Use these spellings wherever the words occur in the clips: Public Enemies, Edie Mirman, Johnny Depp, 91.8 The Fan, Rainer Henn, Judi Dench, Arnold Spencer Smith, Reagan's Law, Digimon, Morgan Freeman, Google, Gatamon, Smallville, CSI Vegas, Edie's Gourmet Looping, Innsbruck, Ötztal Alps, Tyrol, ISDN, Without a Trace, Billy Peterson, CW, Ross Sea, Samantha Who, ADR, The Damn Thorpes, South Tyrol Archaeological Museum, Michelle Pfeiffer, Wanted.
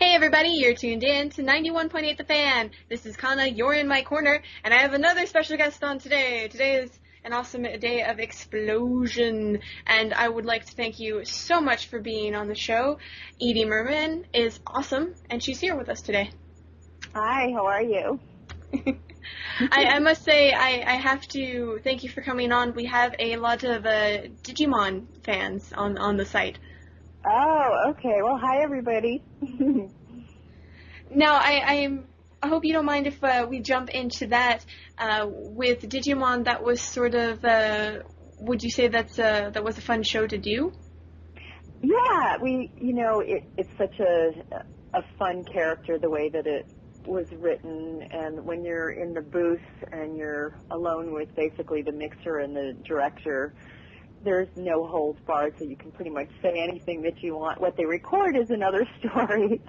Hey everybody, you're tuned in to 91.8 The Fan. This is Kana, you're in my corner, and I have another special guest on today. Today is an awesome day of explosion, and I would like to thank you so much for being on the show. Edie Mirman is awesome, and she's here with us today. Hi, how are you? I must say, I have to thank you for coming on. We have a lot of Digimon fans on the site. Oh, okay. Well, hi, everybody. Now, I hope you don't mind if we jump into that. With Digimon, that was sort of, would you say that was a fun show to do? Yeah, it's such a fun character, the way that it was written, and when you're in the booth and you're alone with basically the mixer and the director, there's no holds barred, so you can pretty much say anything that you want. What they record is another story,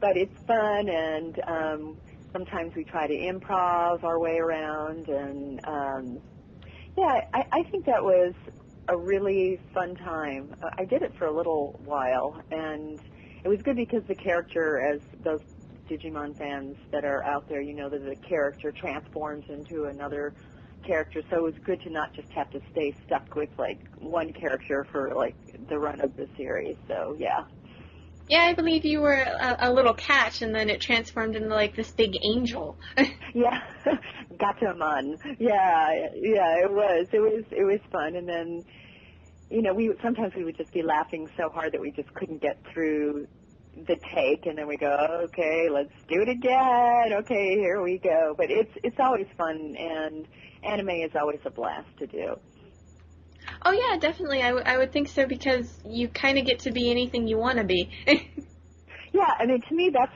but it's fun, and sometimes we try to improv our way around, and I think that was a really fun time. I did it for a little while, and it was good because the character, as those Digimon fans that are out there, you know that the character transforms into another character, so it's good to not just have to stay stuck with like one character for like the run of the series. So yeah, I believe you were a little cat, and then it transformed into like this big angel. Yeah, Gatamon. Yeah, it was fun, and then we would just be laughing so hard that we just couldn't get through the take, and then we go, okay, let's do it again. Okay, here we go. But it's always fun, and anime is always a blast to do. Oh yeah, definitely. I would think so, because you kind of get to be anything you want to be. Yeah, I mean, to me that's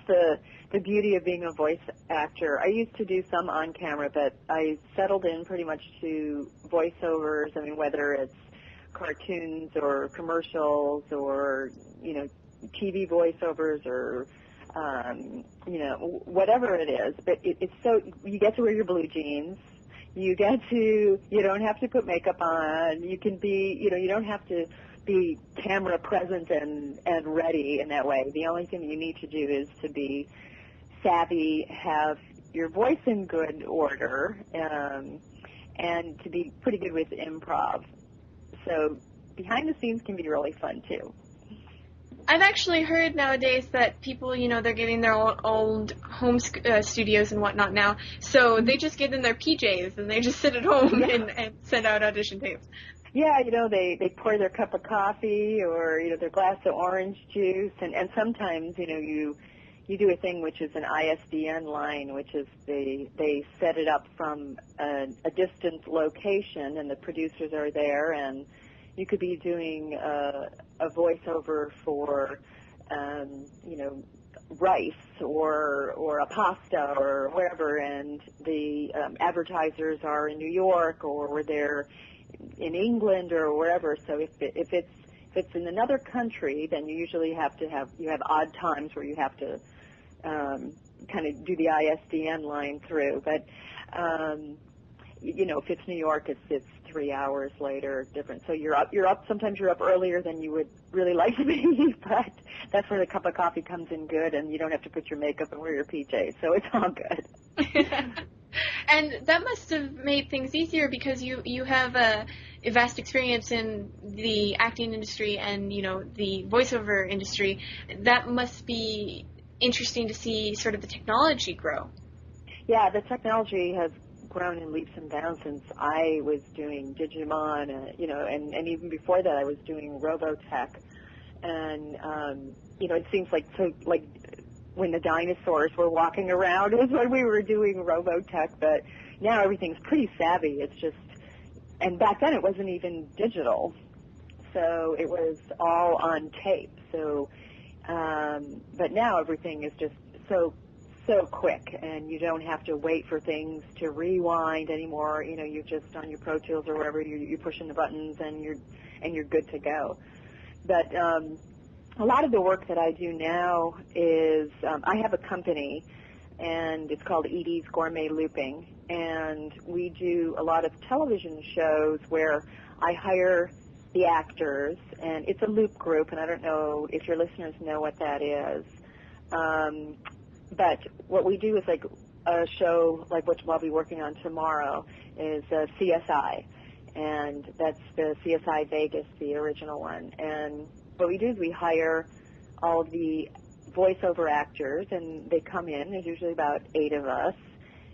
the beauty of being a voice actor. I used to do some on camera, but I settled in pretty much to voiceovers. I mean, whether it's cartoons or commercials or TV voiceovers or whatever it is, but it's so you get to wear your blue jeans, you don't have to put makeup on, you can be you don't have to be camera present and ready in that way. The only thing you need to do is to be savvy, have your voice in good order, and to be pretty good with improv. So behind the scenes can be really fun too. I've actually heard nowadays that people, they're getting their old home studios and whatnot now, so they just get in their PJs and they just sit at home and send out audition tapes. Yeah, they pour their cup of coffee or, their glass of orange juice, and sometimes, you do a thing which is an ISDN line, which is they set it up from a distant location, and the producers are there, and you could be doing a voiceover for, rice or a pasta or wherever, and the advertisers are in New York or they're in England or wherever. So if it's in another country, then you usually have odd times where you have to kind of do the ISDN line through. But if it's New York, it's 3 hours later different. So you're up sometimes you're up earlier than you would really like to be, but that's where the cup of coffee comes in good, and you don't have to put your makeup and wear your PJs, so it's all good. And that must have made things easier, because you have a vast experience in the acting industry and the voiceover industry. That must be interesting to see sort of the technology grow. Yeah, the technology has grown in leaps and bounds since I was doing Digimon, and even before that I was doing Robotech, and it seems like when the dinosaurs were walking around is when we were doing Robotech, but now everything's pretty savvy. It's just, and back then it wasn't even digital, so it was all on tape. So, but now everything is just so quick, and you don't have to wait for things to rewind anymore. You're just on your Pro Tools or wherever, you're pushing the buttons, and you're good to go. But a lot of the work that I do now is I have a company, and it's called Edie's Gourmet Looping, and we do a lot of television shows where I hire the actors, and it's a loop group, and I don't know if your listeners know what that is. But what we do is like a show, like what I'll be working on tomorrow, is CSI, and that's the CSI Vegas, the original one. And what we do is we hire all of the voiceover actors, and they come in. There's usually about 8 of us,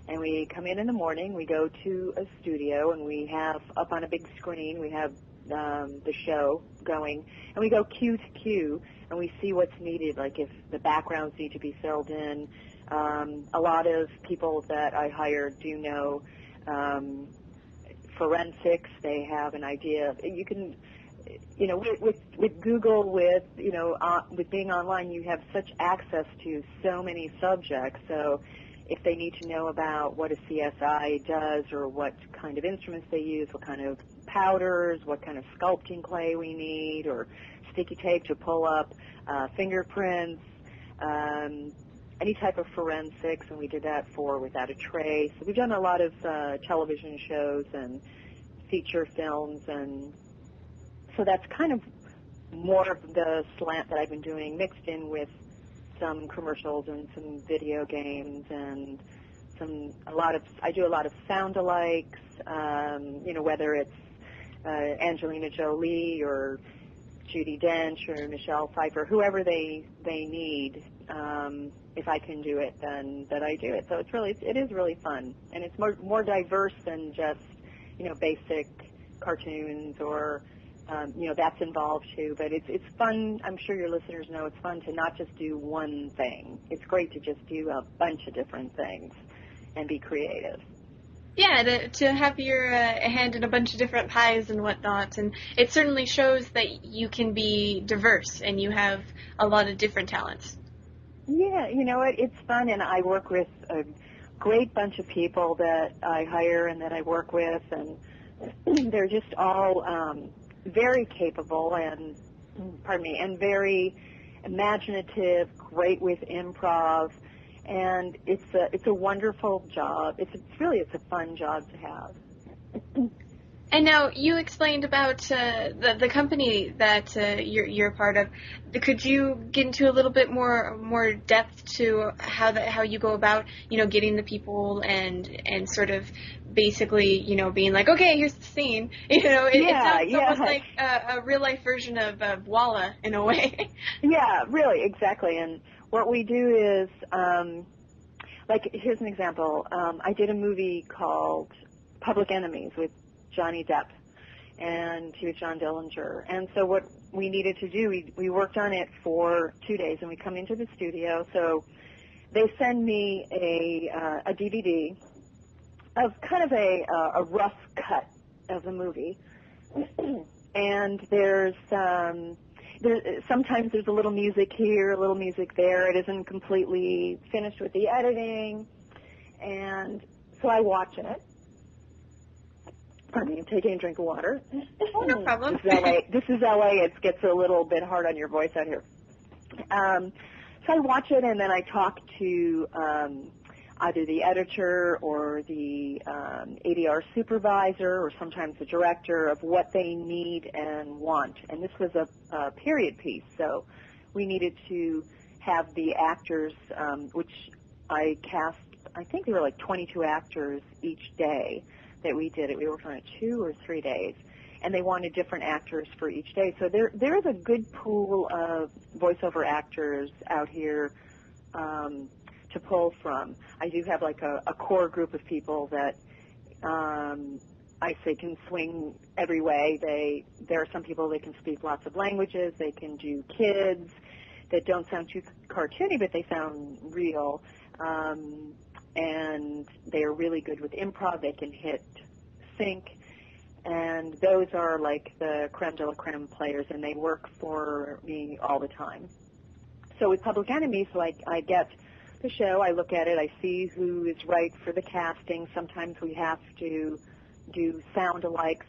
and we come in the morning. We go to a studio, and we have up on a big screen, we have the show going, and we go cue to cue, and we see what's needed, like if the backgrounds need to be filled in. A lot of people that I hire do know forensics. They have an idea. You can, you know, with Google, with, you know, with being online, you have such access to so many subjects. So if they need to know about what a CSI does or what kind of instruments they use, what kind of powders, what kind of sculpting clay we need, or sticky tape to pull up fingerprints, any type of forensics, and we did that for Without a Trace. We've done a lot of television shows and feature films, and so that's kind of more of the slant that I've been doing, mixed in with some commercials and some video games and I do a lot of sound-alikes, you know, whether it's Angelina Jolie or Judi Dench or Michelle Pfeiffer, whoever they need. If I can do it, then that I do it. So it is really fun, and it's more diverse than just, you know, basic cartoons or you know, that's involved too. But it's fun. I'm sure your listeners know it's fun to not just do one thing. It's great to just do a bunch of different things and be creative. Yeah, to have your hand in a bunch of different pies and whatnot, and it certainly shows that you can be diverse and you have a lot of different talents. Yeah, you know what, it's fun, and I work with a great bunch of people that I hire and that I work with, and they're just all very capable and, and very imaginative, great with improv. And it's a wonderful job. It's really a fun job to have. And now you explained about the company that you're part of. Could you get into a little bit more depth to how you go about, you know, getting the people and sort of basically, you know, being like, okay, here's the scene. You know, it sounds almost like a real life version of Voila in a way. Yeah, really, exactly. And what we do is, like, here's an example. I did a movie called Public Enemies with Johnny Depp, and he was John Dillinger. And so what we needed to do, we worked on it for 2 days, and we come into the studio. So they send me a DVD of kind of a rough cut of the movie. And sometimes there's a little music here, a little music there. It isn't completely finished with the editing. And so I watch it. Pardon me, I'm taking a drink of water. Oh, no problem. This is LA. It gets a little bit hard on your voice out here. So I watch it, and then I talk to either the editor or the ADR supervisor, or sometimes the director, of what they need and want. And this was a period piece, so we needed to have the actors, which I cast, I think there were like 22 actors each day that we did it. We worked on it 2 or 3 days, and they wanted different actors for each day. So there is a good pool of voiceover actors out here, to pull from. I do have like a core group of people that I say can swing every way. There are some people that can speak lots of languages. They can do kids that don't sound too cartoony, but they sound real. And they are really good with improv. They can hit sync. And those are like the creme de la creme players, and they work for me all the time. So with Public Enemies, like, I get the show, I look at it, I see who is right for the casting. Sometimes we have to do sound-alikes.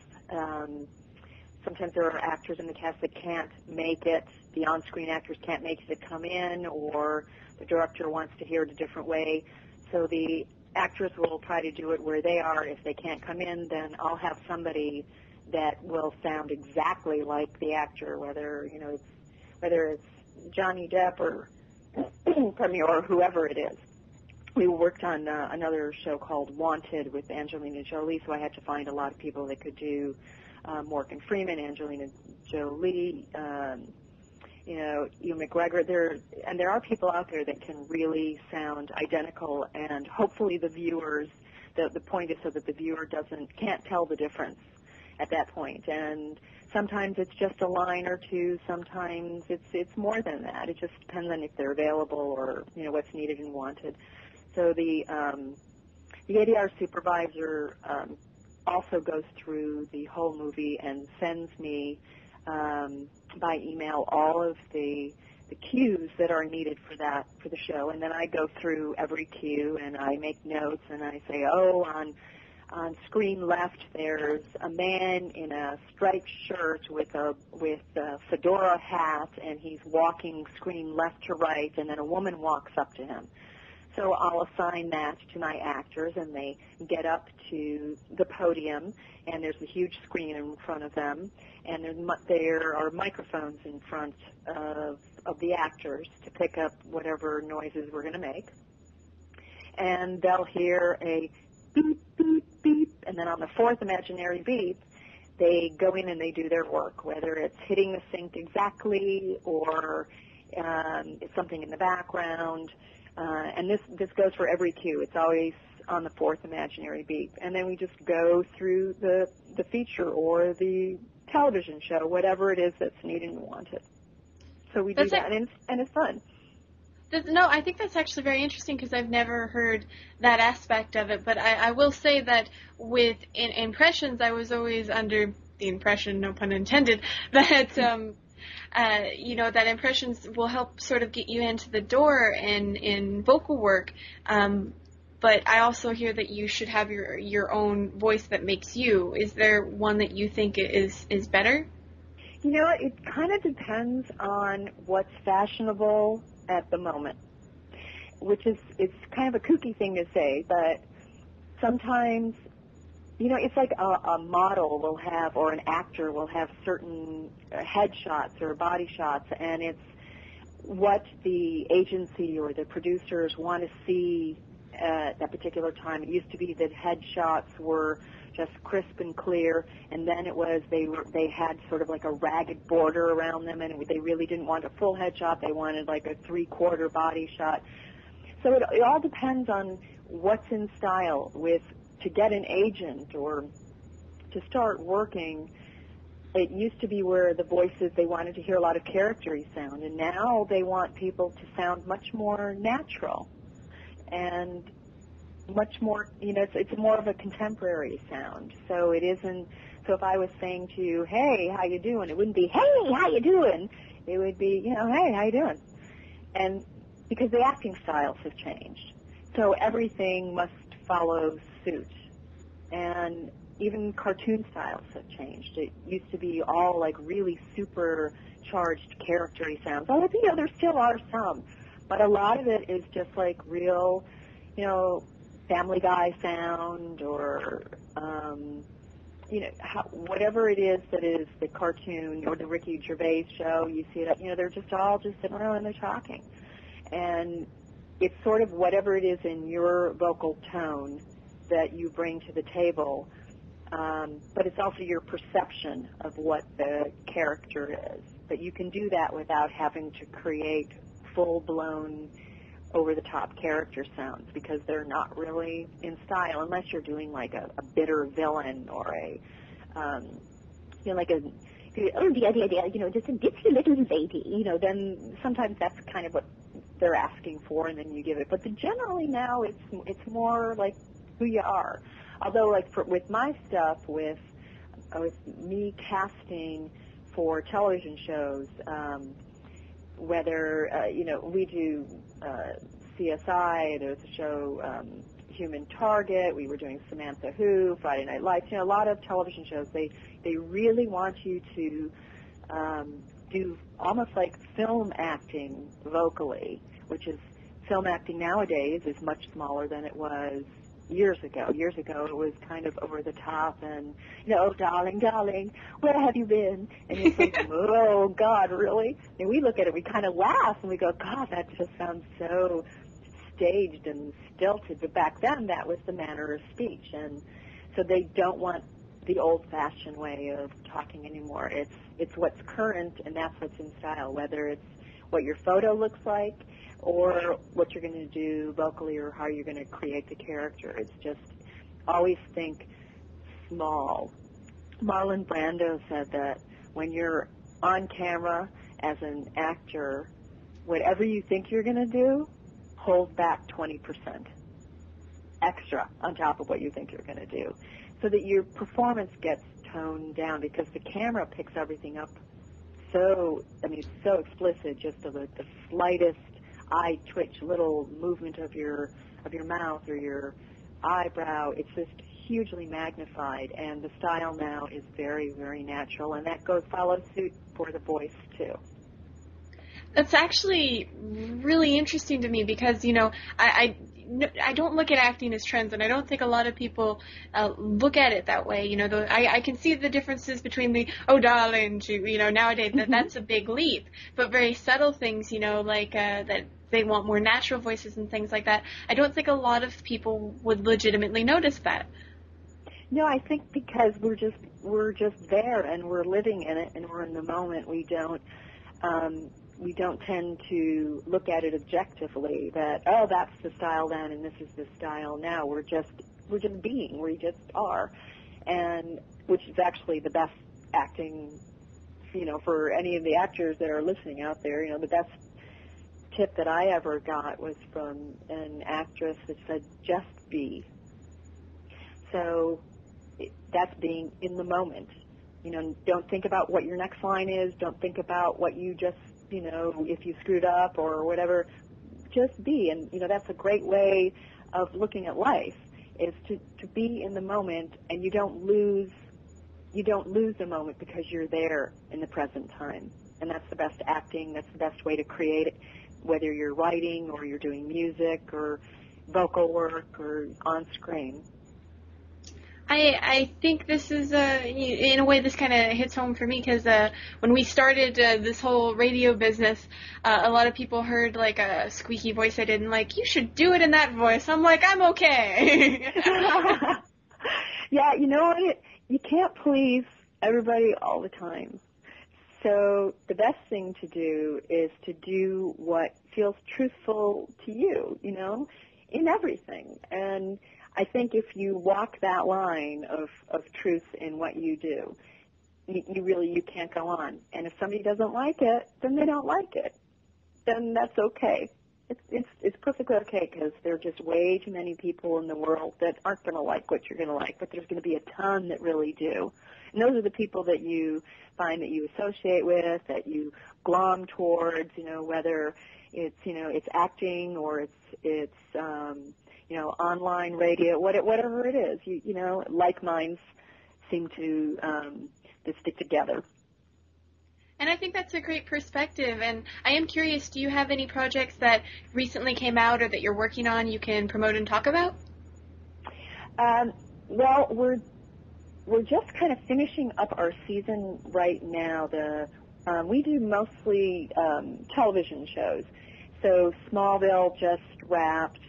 Sometimes there are actors in the cast that can't make it. The on-screen actors can't make it to come in, or the director wants to hear it a different way. So the actors will try to do it where they are. If they can't come in, then I'll have somebody that will sound exactly like the actor, whether it's Johnny Depp or premiere, or whoever it is. We worked on another show called Wanted with Angelina Jolie, so I had to find a lot of people that could do Morgan Freeman, Angelina Jolie, you know, Ewan McGregor. There are people out there that can really sound identical, and hopefully the viewers, the point is so that the viewer can't tell the difference at that point. And sometimes it's just a line or two. Sometimes it's more than that. It just depends on if they're available or, you know, what's needed and wanted. So the ADR supervisor also goes through the whole movie and sends me by email all of the cues that are needed for the show, and then I go through every cue and I make notes and I say, oh, on screen left there's a man in a striped shirt with a fedora hat, and he's walking screen left to right, and then a woman walks up to him. So I'll assign that to my actors, and they get up to the podium, and there's a huge screen in front of them, and there are microphones in front of the actors to pick up whatever noises we're going to make. And they'll hear a beep, beep, beep, and then on the fourth imaginary beep, they go in and they do their work, whether it's hitting the sink exactly or it's something in the background. And this goes for every cue. It's always on the fourth imaginary beep. And then we just go through the feature or the television show, whatever it is that's needed and wanted. So we do that, and it's fun. No, I think that's actually very interesting because I've never heard that aspect of it. But I will say that with impressions, I was always under the impression, no pun intended, that you know, that impressions will help sort of get you into the door in vocal work, but I also hear that you should have your own voice that makes you. Is there one that you think is better? You know, it kind of depends on what's fashionable at the moment, which is, it's kind of a kooky thing to say, but sometimes, you know, it's like a model will have, or an actor will have certain head shots or body shots, and it's what the agency or the producers want to see at that particular time. It used to be that head shots were just crisp and clear, and then it was they had sort of like a ragged border around them, and they really didn't want a full head shot. They wanted like a three-quarter body shot. So it all depends on what's in style with. To get an agent or to start working, it used to be where the voices, they wanted to hear a lot of charactery sound, and now they want people to sound much more natural and much more, you know, it's more of a contemporary sound. So it isn't, so if I was saying to you, hey, how you doing? It wouldn't be, hey, how you doing? It would be, you know, hey, how you doing? And because the acting styles have changed. So everything must follow suit, and even cartoon styles have changed. It used to be all like really supercharged character-y sounds. Oh, you know, there still are some, but a lot of it is just like real, you know, Family Guy sound or, you know, whatever it is that is the cartoon or the Ricky Gervais show. You see that, you know, they're just all just sitting around and they're talking, and it's sort of whatever it is in your vocal tone that you bring to the table, but it's also your perception of what the character is. But you can do that without having to create full-blown, over-the-top character sounds because they're not really in style unless you're doing like a bitter villain or a, you know, like a, oh, dear, you know, just a ditzy little lady, you know, then sometimes that's kind of what they're asking for, and then you give it. But generally now it's more like who you are. Although, like with my stuff, with me casting for television shows, whether you know, we do CSI. There's a show, Human Target. We were doing Samantha Who, Friday Night Lights. You know, a lot of television shows. They really want you to do almost like film acting vocally, which is film acting nowadays is much smaller than it was years ago, it was kind of over the top and, "No, darling, where have you been?" And it's like, "Oh, God, really?" And we look at it, we kind of laugh, and we go, "God, that just sounds so staged and stilted." But back then, that was the manner of speech. And so they don't want the old-fashioned way of talking anymore. It's what's current, and that's what's in style, whether it's what your photo looks like or what you're going to do vocally or how you're going to create the character. It's just always think small. Marlon Brando said that when you're on camera as an actor, whatever you think you're going to do, hold back 20% extra on top of what you think you're going to do, so that your performance gets toned down, because the camera picks everything up so explicit, just the slightest eye twitch, little movement of your mouth or your eyebrow. It's just hugely magnified, and the style now is very, very natural, and that follows suit for the voice too. That's actually really interesting to me, because, I don't look at acting as trends, and I don't think a lot of people look at it that way. I can see the differences between the "oh, darling" to, nowadays, that's a big leap, but very subtle things, that they want more natural voices and things like that. I don't think a lot of people would legitimately notice that. No, I think because we're just there, and we're living in it, and we're in the moment. We don't tend to look at it objectively, that, "oh, that's the style then and this is the style now." We're just being, we just are, and which is actually the best acting, for any of the actors that are listening out there. The best tip that I ever got was from an actress that said, "just be." So that's being in the moment. Don't think about what your next line is. Don't think about what you just, if you screwed up or whatever, just be. And, that's a great way of looking at life, is to be in the moment, and you don't lose the moment, because you're there in the present time. And that's the best acting. That's the best way to create it, whether you're writing or you're doing music or vocal work or on screen. I think this is, in a way, this kind of hits home for me, because when we started this whole radio business, a lot of people heard, like, a squeaky voice I did, and like, "you should do it in that voice." I'm like, "I'm okay." Yeah, what? You can't please everybody all the time. So the best thing to do is to do what feels truthful to you, in everything. And I think if you walk that line of truth in what you do, you really can't go on. And if somebody doesn't like it, then they don't like it. Then that's okay. It's perfectly okay, because there are just way too many people in the world that aren't going to like what you're going to like, but there's going to be a ton that really do. And those are the people that you find that you associate with, that you glom towards, whether it's, it's acting or it's online radio, whatever it is, like minds seem to stick together. And I think that's a great perspective. And I am curious, do you have any projects that recently came out or that you're working on you can promote and talk about? Well, we're just kind of finishing up our season right now. We do mostly television shows. So Smallville just wrapped.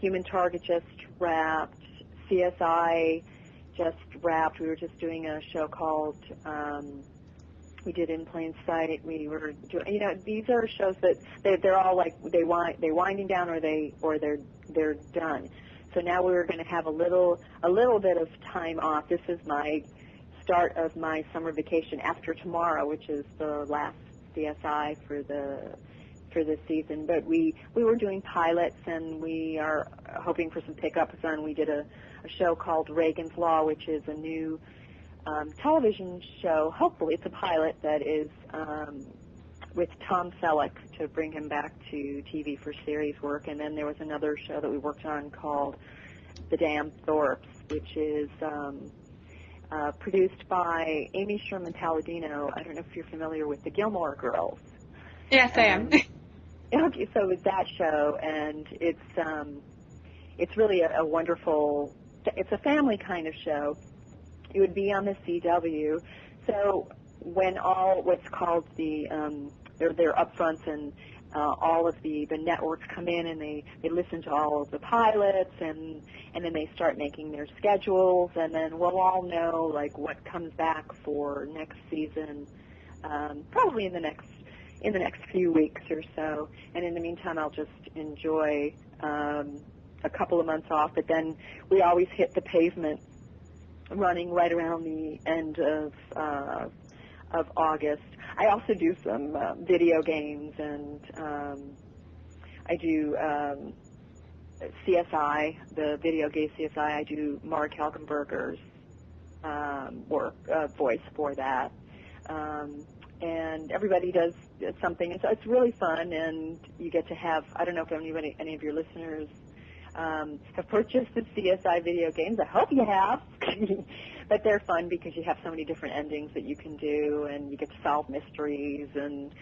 Human Target just wrapped. CSI just wrapped. We were just doing a show called, we did In Plain Sight. We were doing, these are shows that they're all like they're winding down or they're done. So now we're going to have a little bit of time off. This is my start of my summer vacation after tomorrow, which is the last CSI for this season, but we were doing pilots, and we are hoping for some pickups. And we did a show called Reagan's Law, which is a new television show. Hopefully, it's a pilot that is with Tom Selleck, to bring him back to TV for series work. And then there was another show that we worked on called The Damn Thorpes, which is produced by Amy Sherman-Palladino. I don't know if you're familiar with the Gilmore Girls. Yes, I am. Okay, so it was that show, and it's it's really a wonderful, it's a family kind of show. It would be on the CW. So when all what's called the, their upfronts and all of the networks come in and they listen to all of the pilots and then they start making their schedules, and then we'll all know like what comes back for next season, probably in the next few weeks or so. And in the meantime, I'll just enjoy a couple of months off. But then we always hit the pavement running right around the end of August. I also do some video games, and I do CSI, the video game CSI. I do Mark Halkenberger's voice for that. And everybody does something, and so it's really fun, and you get to have, I don't know if any of your listeners have purchased the CSI video games. I hope you have. But they're fun because you have so many different endings that you can do, and you get to solve mysteries, and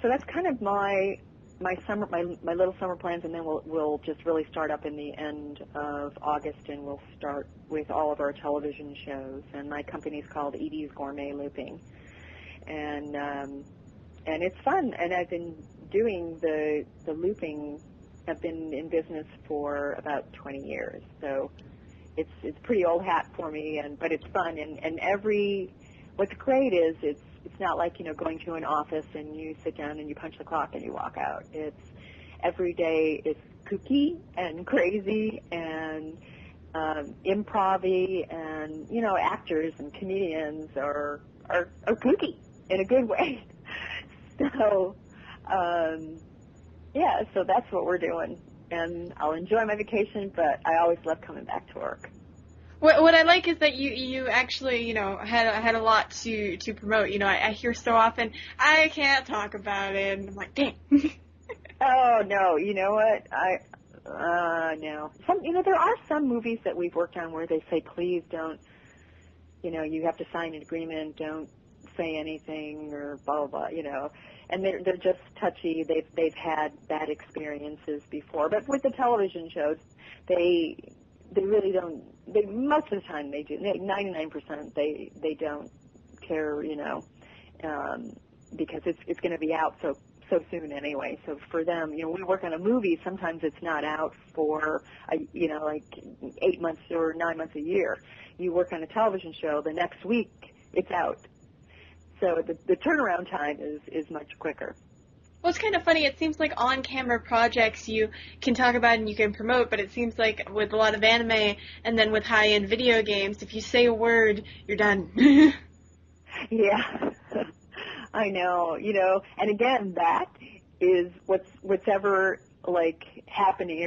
so that's kind of my little summer plans. And then we'll just really start up in the end of August, and we'll start with all of our television shows. And my company's called Edie's Gourmet Looping, and it's fun. And I've been doing the looping. I've been in business for about 20 years, so it's pretty old hat for me. But it's fun, and every what's great is it's not like, you know, going to an office and you sit down and you punch the clock and you walk out. It's every day is kooky and crazy and improv-y, and, you know, actors and comedians are kooky in a good way. So yeah, so that's what we're doing, and I'll enjoy my vacation, but I always love coming back to work. What I like is that you actually, you know, had a lot to promote. You know, I hear so often, I can't talk about it, and I'm like, dang. Oh, no, you know what? No. You know, there are some movies that we've worked on where they say, please don't, you know, you have to sign an agreement, don't say anything, or blah, blah, blah, you know. And they're just touchy. They've had bad experiences before. But with the television shows, they really don't. They, most of the time they do. 99% they don't care, you know, because it's going to be out so soon anyway. So for them, you know, we work on a movie. Sometimes it's not out for you know, like 8 months or 9 months a year. You work on a television show, the next week it's out. So the turnaround time is much quicker. Well, it's kind of funny. It seems like on-camera projects you can talk about and you can promote, but it seems like with a lot of anime and then with high-end video games, if you say a word, you're done. Yeah, I know. You know, and again, that is what's ever like happening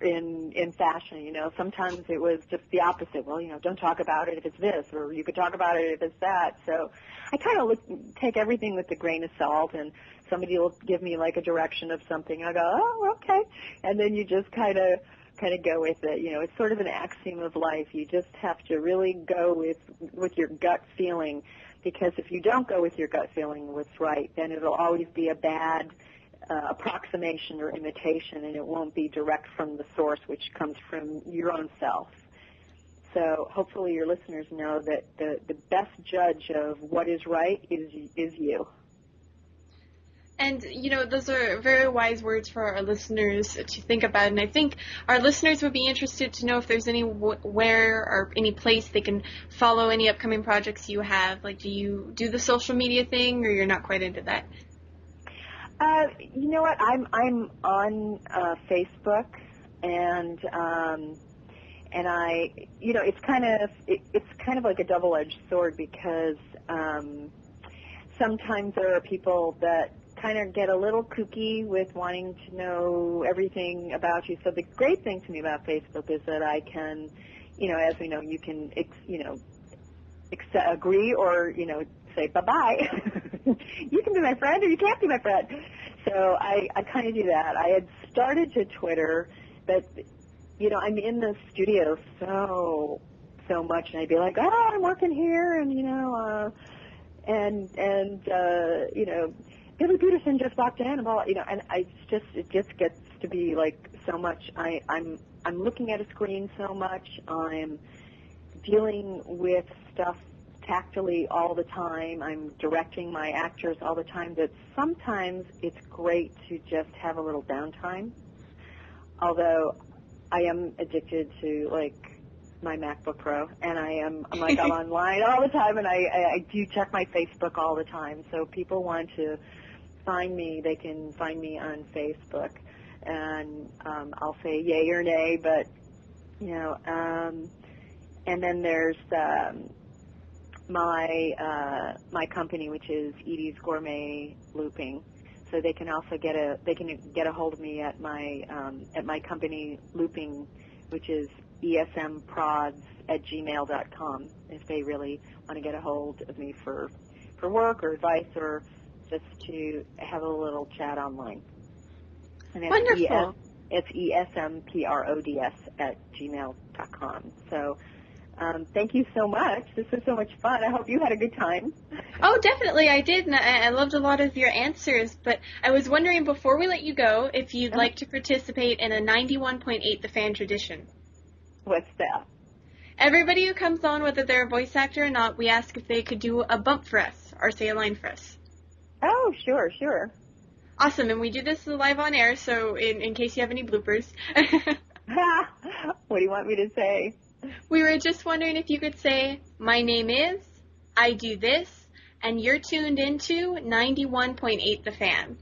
in fashion. You know, sometimes it was just the opposite. Well, you know, don't talk about it if it's this, or you could talk about it if it's that. So I kind of take everything with a grain of salt, and somebody will give me like a direction of something, and I'll go, oh, okay, and then you just kind of go with it. You know, it's sort of an axiom of life. You just have to really go with your gut feeling, because if you don't go with your gut feeling what's right, then it'll always be a bad approximation or imitation, and it won't be direct from the source, which comes from your own self. So hopefully your listeners know that the best judge of what is right is you. And, you know, those are very wise words for our listeners to think about. And I think our listeners would be interested to know if there's anywhere or any place they can follow any upcoming projects you have. Like, do you do the social media thing, or you're not quite into that? You know what? I'm on Facebook, and I, you know, it's kind of like a double-edged sword, because sometimes there are people that kind of get a little kooky with wanting to know everything about you. So the great thing to me about Facebook is that I can, you know, as we know, you can, agree or, you know, say bye-bye. You can be my friend or you can't be my friend. So I kind of do that. I had started to Twitter, but, you know, I'm in the studio so much, and I'd be like, oh, I'm working here, and, you know, Billy Peterson just walked in, blah, you know, and it just gets to be like so much. I'm looking at a screen so much. I'm dealing with stuff tactily all the time. I'm directing my actors all the time. That sometimes it's great to just have a little downtime. Although I am addicted to like my MacBook Pro, and I'm online all the time, and I do check my Facebook all the time. So people want to find me, they can find me on Facebook, and I'll say yay or nay, but you know. And then there's my company, which is Edie's Gourmet Looping. So they can also get a hold of me at my company Looping, which is esmprods@gmail.com, if they really want to get a hold of me for work or advice or just to have a little chat online. And that's wonderful. It's esmprods@gmail.com. So thank you so much. This was so much fun. I hope you had a good time. Oh, definitely I did, and I loved a lot of your answers. But I was wondering, before we let you go, if you'd like to participate in a 91.8 The Fan tradition. What's that? Everybody who comes on, whether they're a voice actor or not, we ask if they could do a bump for us or say a line for us. Oh, sure. Awesome, and we do this live on air, so in case you have any bloopers. What do you want me to say? We were just wondering if you could say, my name is, I do this, and you're tuned into 91.8 The Fan.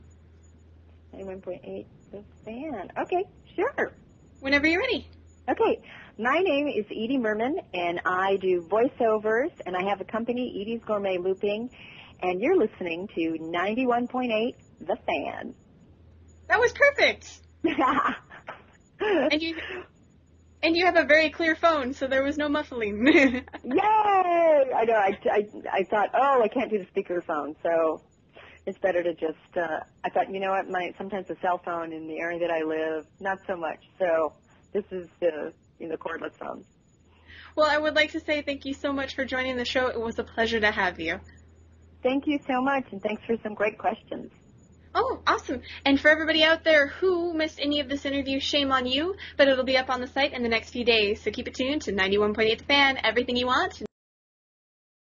91.8 The Fan. Okay, sure. Whenever you're ready. Okay. My name is Edie Mirman, and I do voiceovers, and I have a company, Edie's Gourmet Looping, and you're listening to 91.8 The Fan. That was perfect. And you have a very clear phone, so there was no muffling. Yay! I know. I thought, oh, I can't do the speaker phone, so it's better to just. I thought, you know what? Sometimes the cell phone in the area that I live, not so much. So this is the cordless phone. Well, I would like to say thank you so much for joining the show. It was a pleasure to have you. Thank you so much, and thanks for some great questions. Oh, awesome. And for everybody out there who missed any of this interview, shame on you, but it'll be up on the site in the next few days. So keep it tuned to 91.8 The Fan, everything you want.